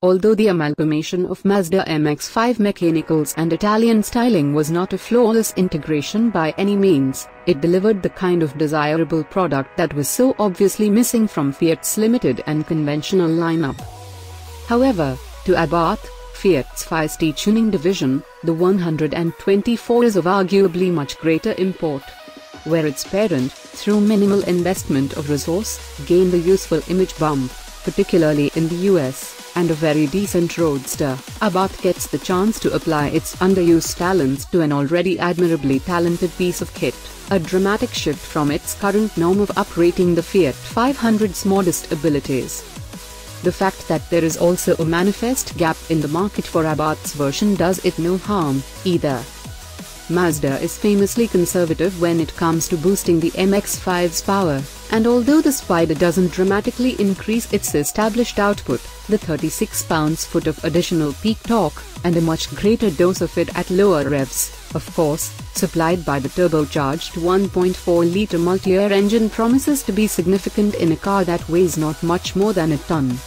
Although the amalgamation of Mazda MX-5 mechanicals and Italian styling was not a flawless integration by any means, it delivered the kind of desirable product that was so obviously missing from Fiat's limited and conventional lineup. However, to Abarth, Fiat's feisty tuning division, the 124 is of arguably much greater import. Where its parent, through minimal investment of resource, gained a useful image bump, particularly in the US, and a very decent roadster, Abarth gets the chance to apply its underused talents to an already admirably talented piece of kit, a dramatic shift from its current norm of uprating the Fiat 500's modest abilities. The fact that there is also a manifest gap in the market for Abarth's version does it no harm, either. Mazda is famously conservative when it comes to boosting the MX-5's power, and although the Spyder doesn't dramatically increase its established output, the 36 pounds-foot of additional peak torque, and a much greater dose of it at lower revs, of course, supplied by the turbocharged 1.4-litre multi-air engine promises to be significant in a car that weighs not much more than a ton.